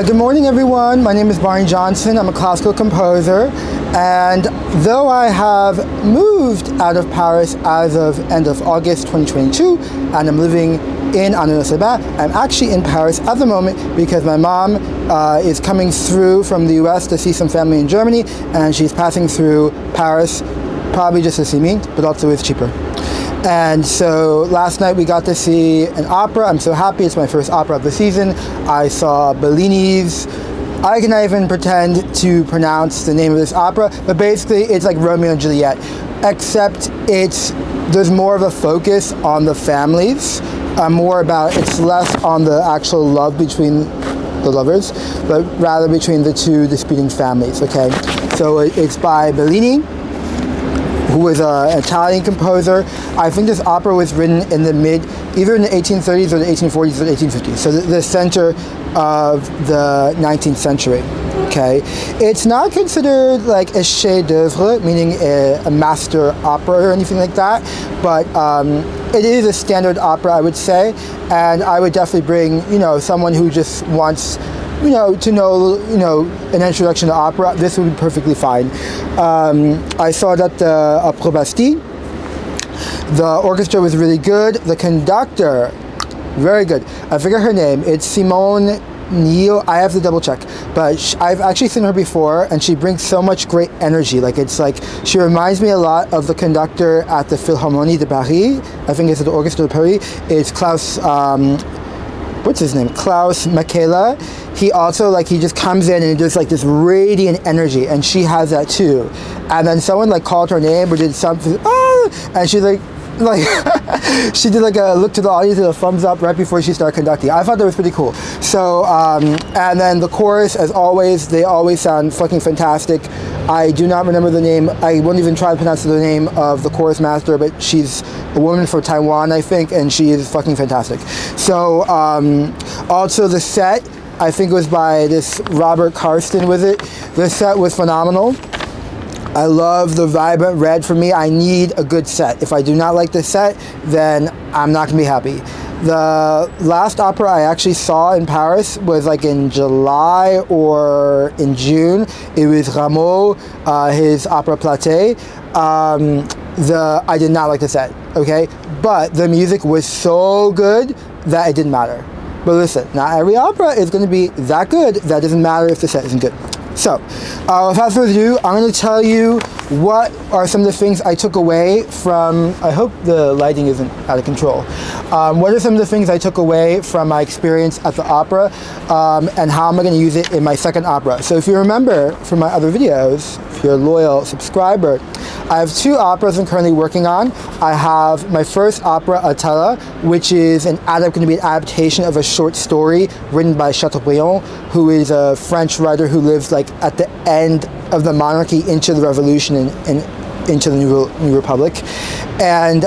Good morning, everyone. My name is Barney Johnson. I'm a classical composer, and though I have moved out of Paris as of end of August 2022, and I'm living in Aix-en-Provence, I'm actually in Paris at the moment because my mom is coming through from the US to see some family in Germany, and she's passing through Paris probably just to see me, but also it's cheaper. And so last night we got to see an opera. I'm so happy. It's my first opera of the season. I saw Bellini's, I cannot even pretend to pronounce the name of this opera, but basically it's like Romeo and Juliet, except there's more of a focus on the families, more about, it's less on the actual love between the lovers, but rather between the two disputing families, okay? So it's by Bellini, who was an Italian composer. I think this opera was written in the either in the 1830s or the 1840s or the 1850s, so the center of the 19th century, okay? It's not considered like a chef d'oeuvre, meaning a master opera or anything like that, but it is a standard opera, I would say, and I would definitely bring, you know, someone who just wants, you know, to know, you know, an introduction to opera, this would be perfectly fine. I saw that the Opera Bastille, the orchestra was really good. The conductor, very good. I forget her name. It's Simone Neil. I have to double check, but I've actually seen her before, and she brings so much great energy. Like, it's like, she reminds me a lot of the conductor at the Philharmonie de Paris. I think it's at the Orchestra de Paris. It's Klaus, what's his name? Klaus Michaela. He also, like, he just comes in and does like this radiant energy, and she has that too. And then someone like called her name or did something, oh, and she's like she did like a look to the audience and a thumbs up right before she started conducting. I thought that was pretty cool. So and then the chorus, as always, they always sound fucking fantastic. I do not remember the name. I won't even try to pronounce the name of the chorus master, but she's a woman from Taiwan, I think, and she is fucking fantastic. So also the set, I think it was by this Robert Carsen, was it? The set was phenomenal. I love the vibrant red. For me, I need a good set. If I do not like the set, then I'm not gonna be happy. The last opera I actually saw in Paris was like in July or in June. It was Rameau, his opera Platé. I did not like the set, okay? But the music was so good that it didn't matter. But listen, not every opera is gonna be that good. That doesn't matter if the set isn't good. So, without further ado, I'm going to tell you what are some of the things I took away from, I hope the lighting isn't out of control. What are some of the things I took away from my experience at the opera, and how am I going to use it in my second opera? So if you remember from my other videos, if you're a loyal subscriber, I have two operas I'm currently working on. I have my first opera, Atala, which is going to be an adaptation of a short story written by Chateaubriand, who is a French writer who lives like at the end of the monarchy into the revolution and into the new republic. And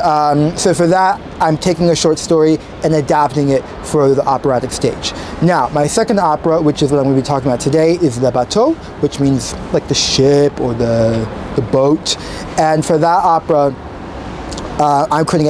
so for that, I'm taking a short story and adapting it for the operatic stage. Now, my second opera, which is what I'm going to be talking about today, is Le Bateau, which means like the ship or the boat. And for that opera, I'm creating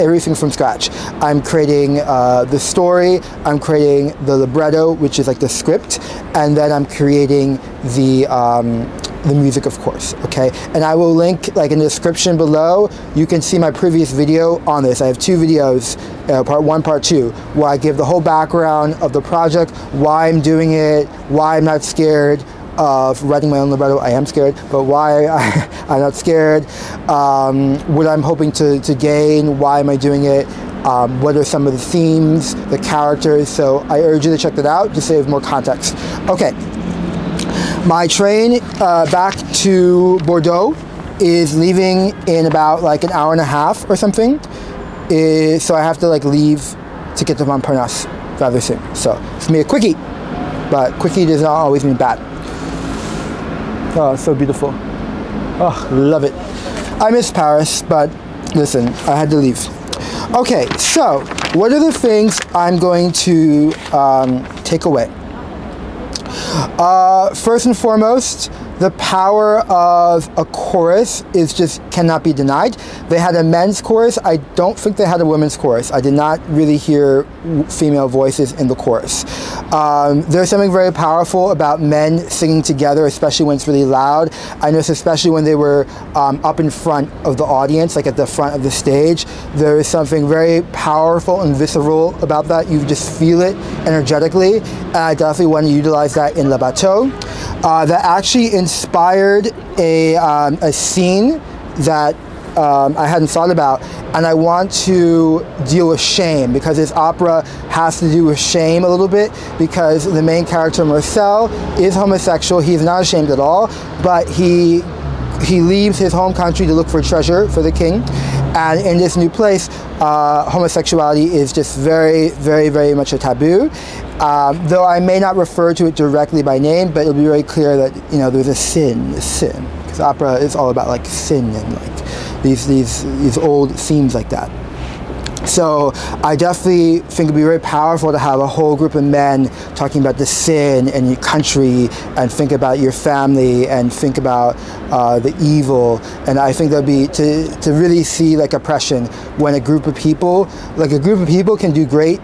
everything from scratch. I'm creating the story, I'm creating the libretto, which is like the script, and then I'm creating the music, of course, okay? And I will link, like in the description below, you can see my previous video on this. I have two videos, part one, part two, where I give the whole background of the project, why I'm doing it, why I'm not scared of writing my own libretto. I am scared, but why I'm not scared, what I'm hoping to gain, why am I doing it, what are some of the themes, the characters. So I urge you to check that out to save more context. Okay, my train back to Bordeaux is leaving in about like an hour and a half or something, so I have to like leave to get to Montparnasse rather soon. So it's gonna be a quickie, but quickie does not always mean bad. Oh, so beautiful. Oh, love it. I miss Paris, but listen, I had to leave. Okay, so what are the things I'm going to take away? First and foremost, The power of a chorus is just cannot be denied. They had a men's chorus. I don't think they had a women's chorus. I did not really hear female voices in the chorus. There's something very powerful about men singing together, especially when it's really loud. I noticed especially when they were up in front of the audience, like at the front of the stage, there is something very powerful and visceral about that. You just feel it energetically. And I definitely want to utilize that in Le Bateau. That actually inspired a scene that I hadn't thought about, and I want to deal with shame, because this opera has to do with shame a little bit, because the main character Marcel is homosexual. He's not ashamed at all, but he leaves his home country to look for treasure for the king. And in this new place, homosexuality is just very, very, very much a taboo. Though I may not refer to it directly by name, but it'll be very clear that, you know, there's a sin. Because opera is all about like sin and like these old themes like that. So I definitely think it'd be very powerful to have a whole group of men talking about the sin and your country, and think about your family, and think about the evil. And I think that'd be to really see like oppression when a group of people can do great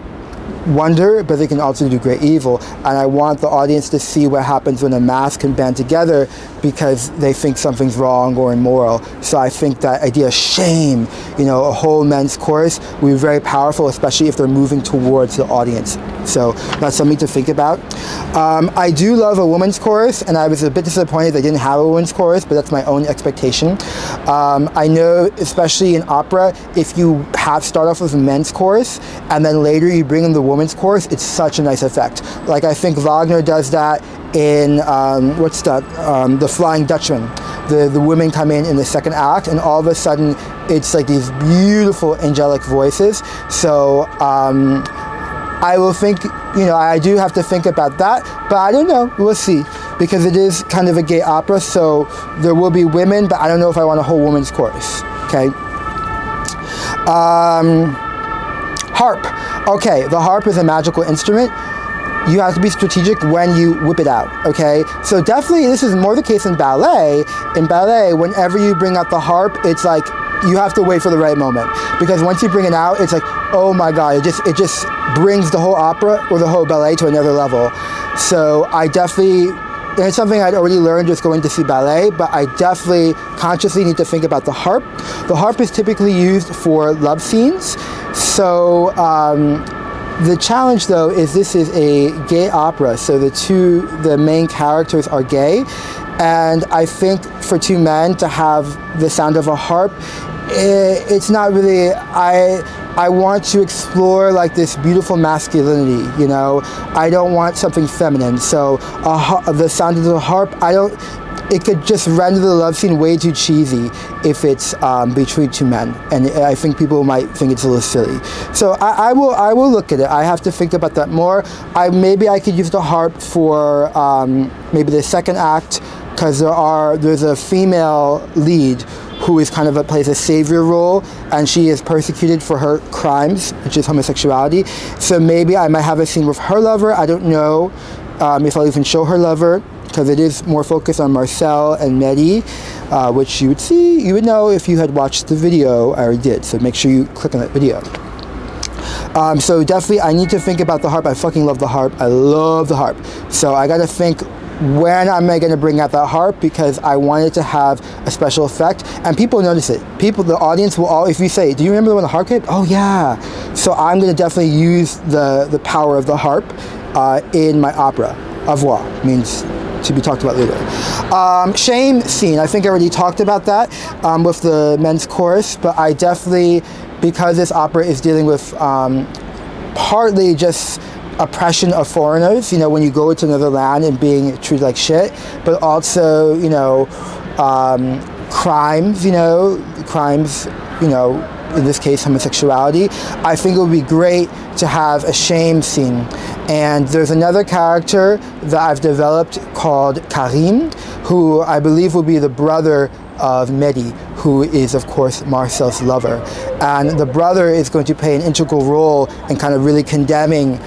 wonder, but they can also do great evil. And I want the audience to see what happens when a mass can band together because they think something's wrong or immoral. So I think that idea of shame, you know, a whole men's chorus will be very powerful, especially if they're moving towards the audience. So that's something to think about. I do love a woman's chorus, and I was a bit disappointed they didn't have a woman's chorus, but that's my own expectation. I know, especially in opera, if you start off with a men's chorus, and then later you bring in the woman's chorus, it's such a nice effect. Like, I think Wagner does that in, the Flying Dutchman. The women come in the second act, and all of a sudden, it's like these beautiful angelic voices. So, I will think, you know, I do have to think about that, but I don't know, we'll see. Because it is kind of a gay opera, so there will be women, but I don't know if I want a whole woman's chorus, okay? Harp. Okay, the harp is a magical instrument. You have to be strategic when you whip it out, okay? So definitely this is more the case in ballet. In ballet, whenever you bring out the harp, it's like, you have to wait for the right moment. Because once you bring it out, it's like, oh my God, it just brings the whole opera or the whole ballet to another level. So I definitely, and it's something I'd already learned just going to see ballet, but I definitely consciously need to think about the harp. The harp is typically used for love scenes. So the challenge though is this is a gay opera. So the main characters are gay. And I think for two men to have the sound of a harp, it's not really, I want to explore like this beautiful masculinity, you know? I don't want something feminine. So the sound of the harp, it could just render the love scene way too cheesy if it's between two men. And I think people might think it's a little silly. So I will look at it. I have to think about that more. Maybe I could use the harp for maybe the second act, because there's a female lead who is kind of plays a savior role, and she is persecuted for her crimes, which is homosexuality. So maybe I might have a scene with her lover. I don't know if I'll even show her lover, because it is more focused on Marcel and Mehdi, which you would see, you would know if you had watched the video. I already did, so make sure you click on that video. So definitely I need to think about the harp. I fucking love the harp. I love the harp. So I gotta think, when am I going to bring out that harp? Because I want it to have a special effect, and people notice it. People, the audience will all, if you say, do you remember when the harp came? Oh yeah. So I'm going to definitely use the power of the harp in my opera. Au revoir means to be talked about later. Shame scene, I think I already talked about that with the men's chorus, but I definitely, because this opera is dealing with partly just oppression of foreigners, you know, when you go to another land and being treated like shit, but also, you know, crimes, you know, in this case homosexuality. I think it would be great to have a shame scene. And there's another character that I've developed called Karim, who I believe will be the brother of Mehdi, who is of course Marcel's lover. And the brother is going to play an integral role in kind of really condemning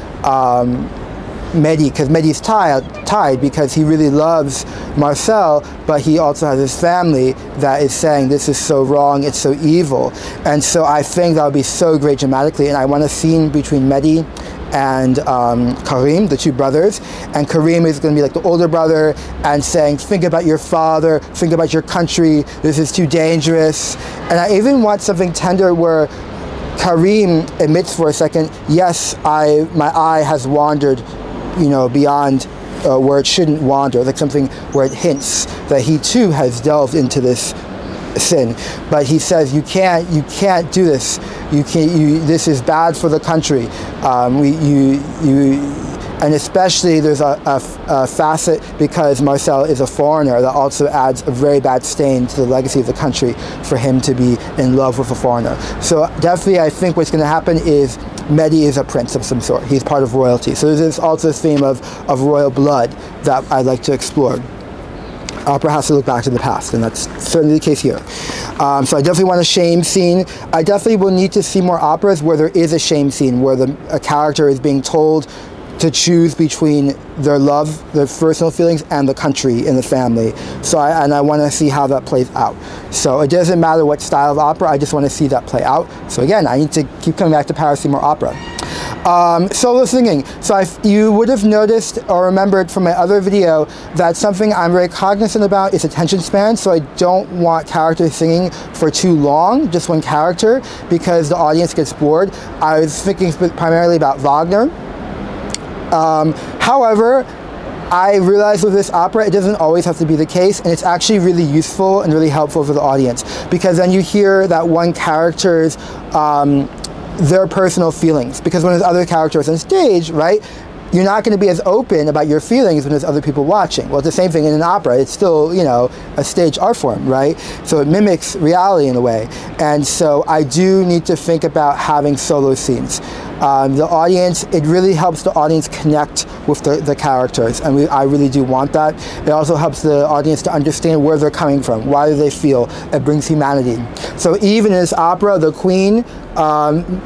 Mehdi, because Mehdi's tied because he really loves Marcel, but he also has his family that is saying this is so wrong, it's so evil. And so I think that would be so great dramatically, and I want a scene between Mehdi and Karim, the two brothers, and Karim is going to be like the older brother and saying, think about your father, think about your country, this is too dangerous. And I even want something tender where Karim admits for a second, yes, my eye has wandered, you know, beyond where it shouldn't wander, like something where it hints that he too has delved into this sin. But he says, you can't do this. This is bad for the country. And especially there's a facet because Marcel is a foreigner that also adds a very bad stain to the legacy of the country for him to be in love with a foreigner. So definitely I think what's going to happen is Mehdi is a prince of some sort. He's part of royalty. So there's also this theme of royal blood that I'd like to explore. Opera has to look back to the past, and that's certainly the case here. So I definitely want a shame scene. I definitely will need to see more operas where there is a shame scene, where a character is being told to choose between their love, their personal feelings, and the country and the family. So I want to see how that plays out. So it doesn't matter what style of opera, I just want to see that play out. So again, I need to keep coming back to Paris, see more opera. Solo singing. So you would have noticed or remembered from my other video that something I'm very cognizant about is attention span. So I don't want characters singing for too long, just one character, because the audience gets bored. I was thinking primarily about Wagner. However, I realized with this opera, it doesn't always have to be the case, and it's actually really useful and really helpful for the audience, because then you hear that one character's, their personal feelings, because when there's other characters on stage, right, you're not going to be as open about your feelings when there's other people watching. Well, it's the same thing in an opera. It's still, you know, a stage art form, right? So it mimics reality in a way. And so I do need to think about having solo scenes. The audience, it really helps the audience connect with the characters, and I really do want that. It also helps the audience to understand where they're coming from, why do they feel. It brings humanity. So even in this opera, the queen,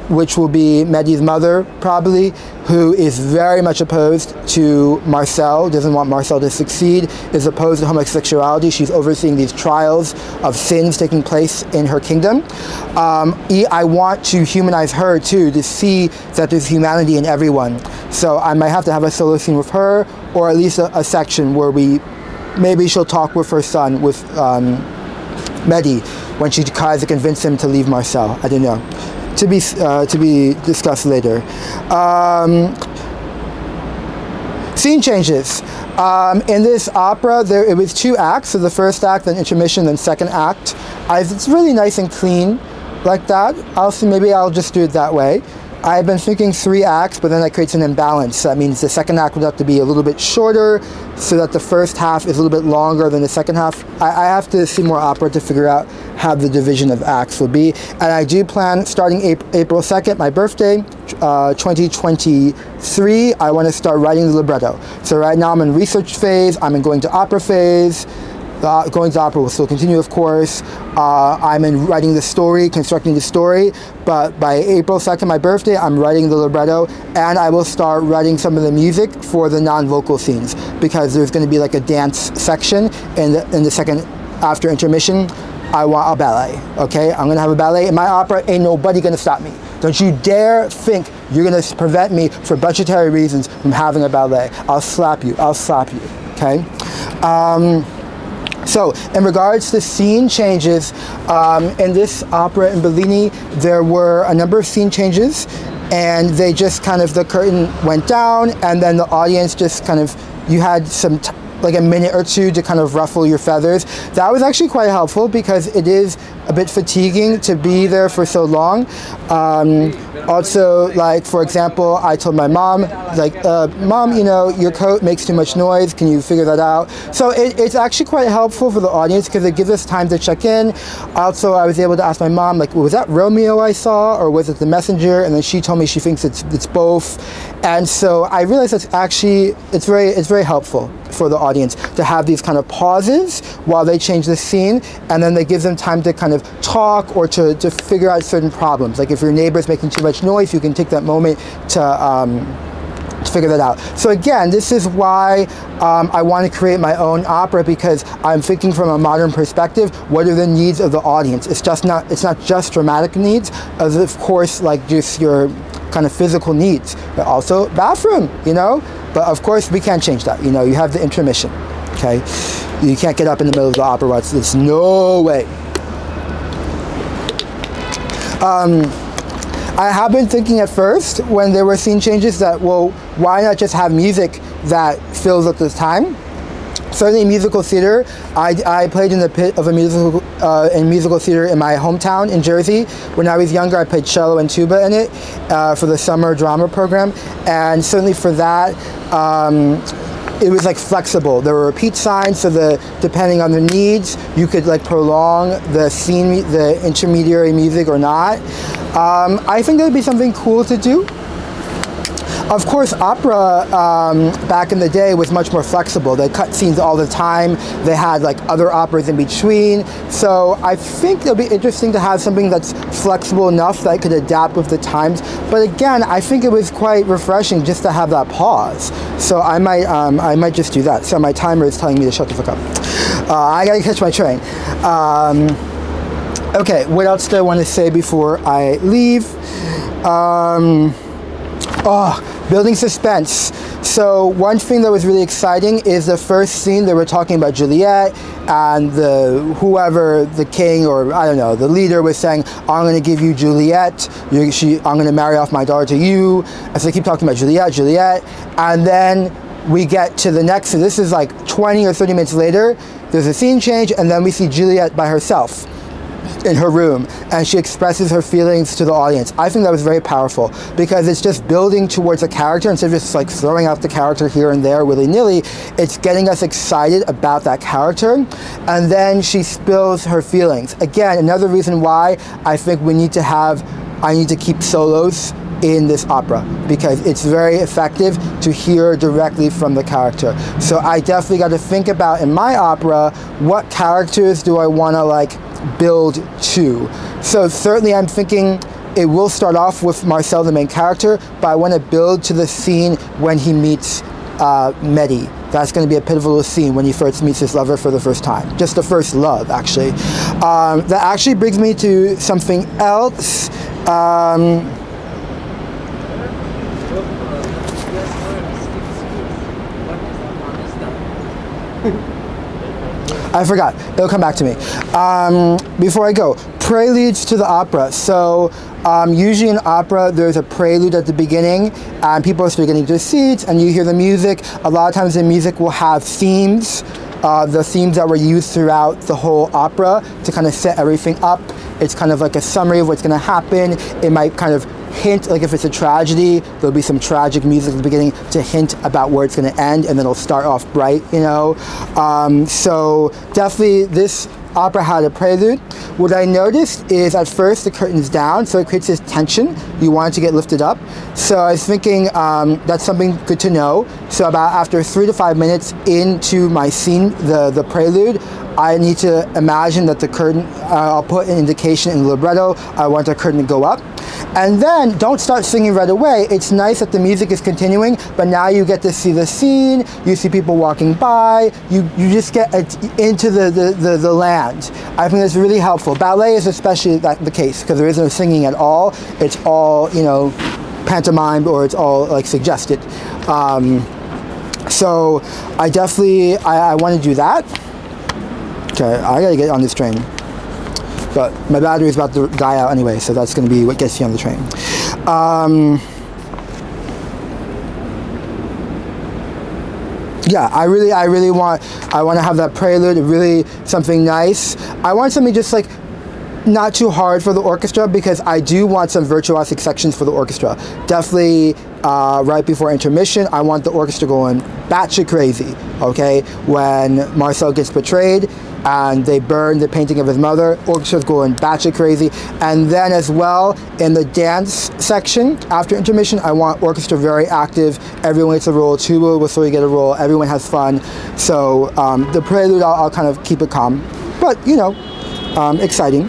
which will be Mehdi's mother probably, who is very much opposed to Marcel, doesn't want Marcel to succeed, is opposed to homosexuality. She's overseeing these trials of sins taking place in her kingdom. I want to humanize her too, to see that there's humanity in everyone. So I might have to have a solo scene with her, or at least a section where maybe she'll talk with her son, with Mehdi, when she tries to convince him to leave Marcel. I don't know. To be discussed later. Scene changes. In this opera, it was two acts. So the first act, then intermission, then second act. It's really nice and clean like that. Maybe I'll just do it that way. I've been thinking three acts, but then that creates an imbalance. So that means the second act would have to be a little bit shorter so that the first half is a little bit longer than the second half. I have to see more opera to figure out how the division of acts will be. And I do plan, starting April 2nd, my birthday, 2023, I want to start writing the libretto. So right now I'm in research phase, I'm in going to opera phase. Going to opera will still continue, of course. I'm in writing the story, constructing the story, but by April 2nd, my birthday, I'm writing the libretto, and I will start writing some of the music for the non-vocal scenes, because there's going to be like a dance section in the second after intermission. I want a ballet, okay? I'm gonna have a ballet in my opera, ain't nobody gonna stop me. Don't you dare think you're gonna prevent me for budgetary reasons from having a ballet. I'll slap you, okay? So, in regards to scene changes, in this opera in Bellini, there were a number of scene changes, and they just kind of, the curtain went down, and then the audience just kind of, you had some, like a minute or two to kind of ruffle your feathers. That was actually quite helpful, because it is a bit fatiguing to be there for so long. Also, like, for example, I told my mom, like, Mom, you know, your coat makes too much noise, can you figure that out? So it's actually quite helpful for the audience, because it gives us time to check in. Also, I was able to ask my mom, like, was that Romeo I saw, or was it The Messenger? And then she told me she thinks it's both. And so I realized that's actually, it's very helpful for the audience to have these kind of pauses while they change the scene, and then they give them time to kind of talk or to figure out certain problems. Like if your neighbor's making too much noise, you can take that moment to figure that out. So again, this is why I want to create my own opera, because I'm thinking from a modern perspective, what are the needs of the audience? It's not just dramatic needs, as of course, like just your kind of physical needs, but also bathroom, you know? But of course, we can't change that. You know, you have the intermission, okay? You can't get up in the middle of the opera, there's no way. I have been thinking at first, when there were scene changes, that, well, why not just have music that fills up the time? Certainly musical theater. I played in the pit of a musical, in musical theater in my hometown in Jersey. When I was younger, I played cello and tuba in it for the summer drama program. And certainly for that, it was like flexible. There were repeat signs, so depending on the needs, you could like prolong the scene, the intermediary music or not. I think that would be something cool to do. Of course, opera back in the day was much more flexible. They cut scenes all the time. They had like other operas in between. So I think it'll be interesting to have something that's flexible enough that it could adapt with the times. But again, I think it was quite refreshing just to have that pause. So I might just do that. So my timer is telling me to shut the fuck up. I gotta catch my train. Okay, what else do I want to say before I leave? Oh, building suspense. So one thing that was really exciting is the first scene that we're talking about Juliet and whoever, the king or I don't know, the leader was saying, I'm going to give you Juliet. I'm going to marry off my daughter to you. And so they keep talking about Juliet, Juliet. And then we get to the next, so this is like 20 or 30 minutes later, there's a scene change and then we see Juliet by herself in her room, and she expresses her feelings to the audience. I think that was very powerful, because it's just building towards a character instead of just like throwing out the character here and there willy-nilly. It's getting us excited about that character, and then she spills her feelings. Again, another reason why I think we need to have, I need to keep solos in this opera, because it's very effective to hear directly from the character. So I definitely got to think about in my opera, what characters do I want to like build to. So certainly I'm thinking it will start off with Marcel, the main character, but I want to build to the scene when he meets Mehdi. That's going to be a pivotal scene when he first meets his lover for the first time. Just the first love, actually. That actually brings me to something else. I forgot. It'll come back to me. Before I go, preludes to the opera. So usually in opera, there's a prelude at the beginning, and people are still getting to their seats, and you hear the music. A lot of times the music will have themes, the themes that were used throughout the whole opera to kind of set everything up. It's kind of like a summary of what's going to happen. It might kind of hint, like if it's a tragedy, there'll be some tragic music at the beginning to hint about where it's going to end, and then it'll start off bright, you know. So definitely this opera had a prelude. What I noticed is at first the curtain's down, so it creates this tension. You want it to get lifted up. So I was thinking that's something good to know. So about after 3 to 5 minutes into my scene, the prelude, I need to imagine that the curtain, I'll put an indication in the libretto, I want the curtain to go up. And then, don't start singing right away. It's nice that the music is continuing, but now you get to see the scene, you see people walking by, you just get into the land. I think that's really helpful. Ballet is especially the case, because there is no singing at all. It's all, you know, pantomime, or it's all, like, suggested. So, I definitely, I want to do that. Okay, I gotta get on this train. But my battery's about to die out anyway, so that's gonna be what gets you on the train. Yeah, I want to have that prelude, really something nice. I want something just like not too hard for the orchestra, because I do want some virtuosic sections for the orchestra. Definitely right before intermission, I want the orchestra going batshit crazy, okay? When Marcel gets betrayed, and they burn the painting of his mother, orchestra's going batshit crazy. And then as well, in the dance section, after intermission, I want orchestra very active. Everyone gets a roll, tuba, whistle, you get a roll, everyone has fun. So the prelude, I'll kind of keep it calm, but you know, exciting.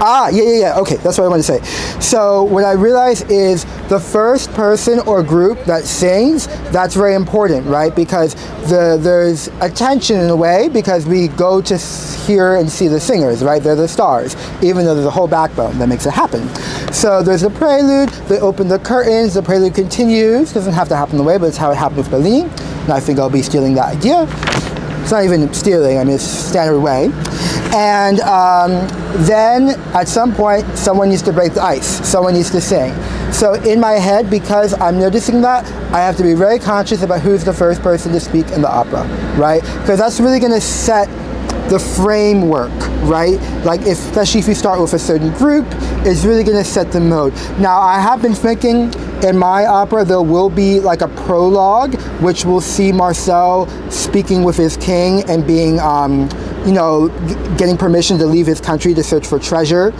Ah, yeah, okay, that's what I wanted to say. So what I realized is the first person or group that sings, that's very important, right? Because there's attention in a way, because we go to hear and see the singers, right? They're the stars, even though there's a whole backbone that makes it happen. So there's the prelude, they open the curtains, the prelude continues, doesn't have to happen the way, but it's how it happened with Bellini, and I think I'll be stealing that idea. It's not even stealing, I mean, it's standard way. And then at some point, someone needs to break the ice. Someone needs to sing. So in my head, because I'm noticing that, I have to be very conscious about who's the first person to speak in the opera, right? Because that's really going to set the framework, right? Like, especially if you start with a certain group, it's really going to set the mode. Now, I have been thinking, in my opera, there will be like a prologue, which will see Marcel speaking with his king and being, you know, getting permission to leave his country to search for treasure,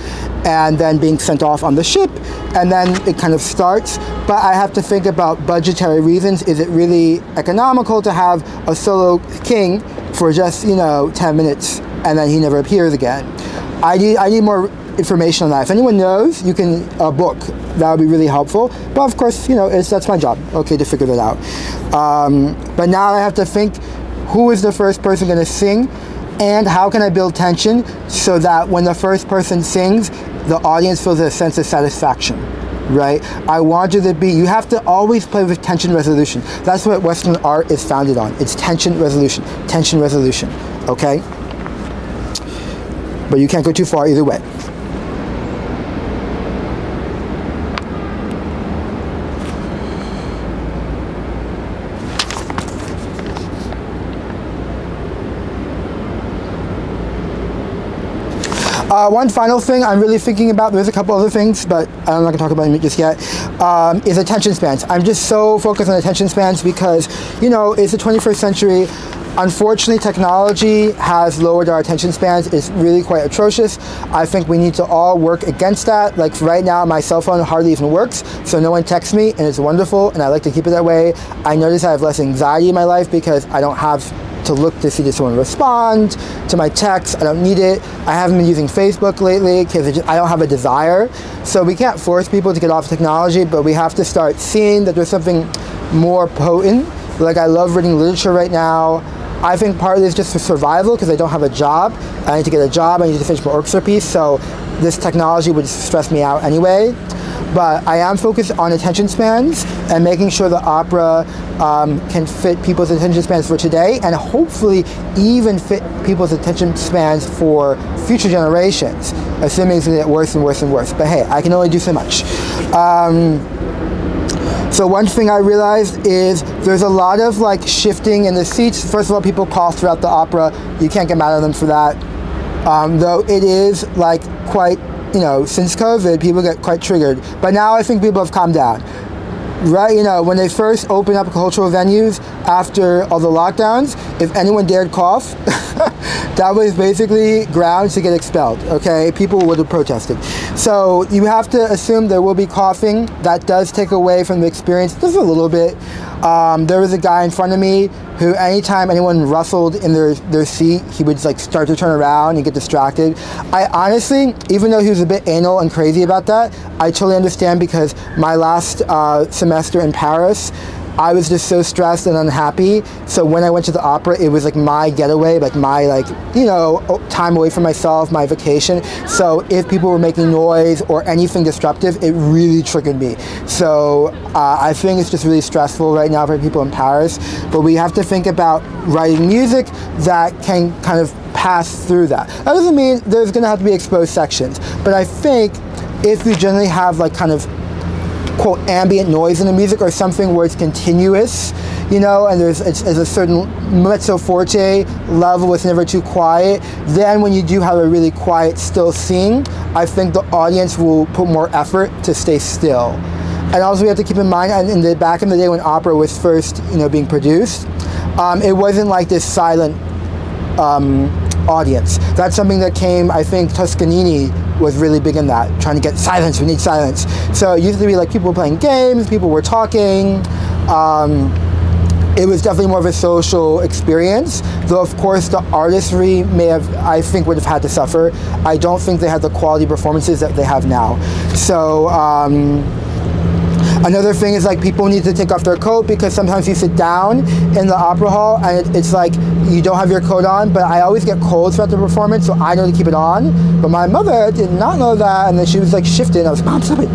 and then being sent off on the ship, and then it kind of starts. But I have to think about budgetary reasons. Is it really economical to have a solo king for just, you know, 10 minutes, and then he never appears again? I need more information on that. If anyone knows, you can book. That would be really helpful. But of course, you know, that's my job, okay, to figure that out. But now I have to think, who is the first person going to sing, and how can I build tension so that when the first person sings, the audience feels a sense of satisfaction, right? I want you to be, you have to always play with tension resolution. That's what Western art is founded on. It's tension resolution, okay? But you can't go too far either way. One final thing I'm really thinking about, there's a couple other things, but I'm not going to talk about them just yet, is attention spans. I'm just so focused on attention spans because, you know, it's the 21st century. Unfortunately, technology has lowered our attention spans. It's really quite atrocious. I think we need to all work against that. Like right now, my cell phone hardly even works, so no one texts me, and it's wonderful, and I like to keep it that way. I notice I have less anxiety in my life because I don't have to look to see if someone respond to my text. I don't need it. I haven't been using Facebook lately because I don't have a desire. So we can't force people to get off technology, but we have to start seeing that there's something more potent. Like I love reading literature right now. I think partly it's just for survival because I don't have a job. I need to get a job. I need to finish my orchestra piece. So this technology would stress me out anyway. But I am focused on attention spans and making sure the opera can fit people's attention spans for today, and hopefully even fit people's attention spans for future generations, assuming it's going to get worse and worse and worse. But hey, I can only do so much. So one thing I realized is there's a lot of like shifting in the seats. First of all, people cough throughout the opera. You can't get mad at them for that. Though it is like quite, you know, since COVID, people get quite triggered. But now I think people have calmed down. Right, you know, when they first opened up cultural venues after all the lockdowns, if anyone dared cough, that was basically grounds to get expelled, okay? People would have protested. So you have to assume there will be coughing. That does take away from the experience, just a little bit. There was a guy in front of me who anytime anyone rustled in their seat, he would like start to turn around and get distracted. I honestly, even though he was a bit anal and crazy about that, I totally understand because my last semester in Paris, I was just so stressed and unhappy. So when I went to the opera, it was like my getaway, like my, like, you know, time away from myself, my vacation. So if people were making noise or anything disruptive, it really triggered me. So I think it's just really stressful right now for people in Paris. But we have to think about writing music that can kind of pass through that. That doesn't mean there's going to have to be exposed sections. But I think if you generally have like kind of quote ambient noise in the music or something where it's continuous, you know, and there's a certain mezzo forte level, it's never too quiet, then when you do have a really quiet still scene, I think the audience will put more effort to stay still. And also we have to keep in mind, in the back in the day when opera was first, you know, being produced, it wasn't like this silent audience. That's something that came, I think Toscanini was really big in that, trying to get silence, we need silence. So it used to be like people playing games, people were talking, it was definitely more of a social experience, though of course the artistry may have, I think, would have had to suffer. I don't think they had the quality performances that they have now. So another thing is, like, people need to take off their coat, because sometimes you sit down in the opera hall and it's like you don't have your coat on, but I always get colds throughout the performance, so I know to keep it on. But my mother did not know that, and then she was like shifted, and I was like, Mom, stop it.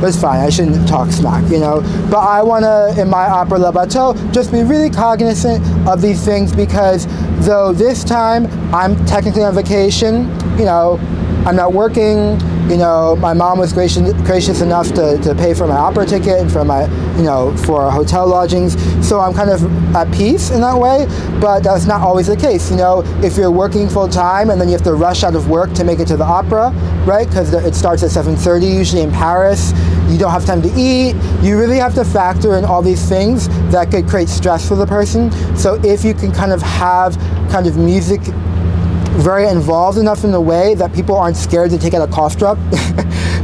But it's fine, I shouldn't talk smack, you know. But I want to, in my opera Le Bateau, just be really cognizant of these things, because though this time I'm technically on vacation, you know, I'm not working, you know, my mom was gracious enough to pay for my opera ticket and for my, you know, for hotel lodgings. So I'm kind of at peace in that way, but that's not always the case. You know, if you're working full time and then you have to rush out of work to make it to the opera, right? Because it starts at 7:30 usually in Paris. You don't have time to eat. You really have to factor in all these things that could create stress for the person. So if you can kind of have kind of music very involved enough in a way that people aren't scared to take out a cough drop,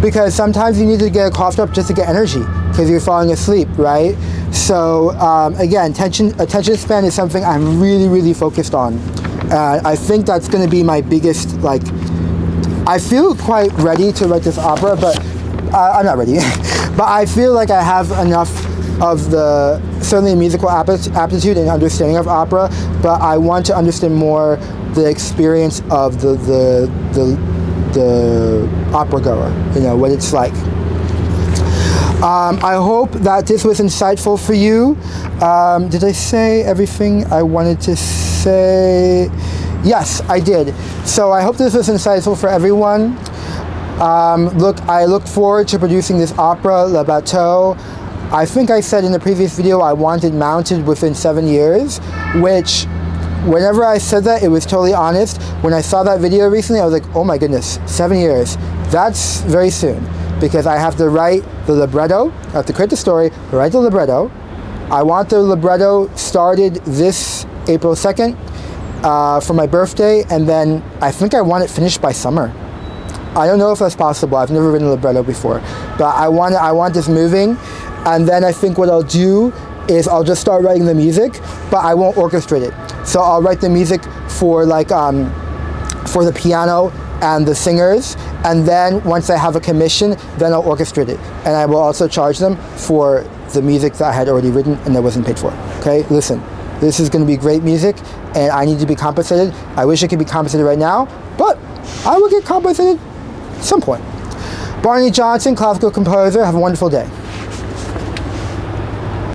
because sometimes you need to get a cough drop just to get energy because you're falling asleep, right? So again, attention span is something I'm really, really focused on. I think that's going to be my biggest, like, I feel quite ready to write this opera, but I'm not ready. But I feel like I have enough of the, certainly musical aptitude and understanding of opera, but I want to understand more the experience of the opera goer, you know, what it's like. I hope that this was insightful for you. Did I say everything I wanted to say? Yes, I did. So I hope this was insightful for everyone. I look forward to producing this opera, Le Bateau. I think I said in the previous video I wanted mounted within 7 years, which, whenever I said that, it was totally honest. When I saw that video recently, I was like, oh my goodness, 7 years. That's very soon, because I have to write the libretto, I have to create the story, write the libretto. I want the libretto started this April 2nd for my birthday, and then I think I want it finished by summer. I don't know if that's possible. I've never written a libretto before, but I want this moving, and then I think what I'll do is I'll just start writing the music, but I won't orchestrate it. So I'll write the music for, like, for the piano and the singers, and then once I have a commission, then I'll orchestrate it. And I will also charge them for the music that I had already written and that wasn't paid for. Okay, listen, this is gonna be great music and I need to be compensated. I wish I could be compensated right now, but I will get compensated at some point. Barney Johnson, classical composer, have a wonderful day.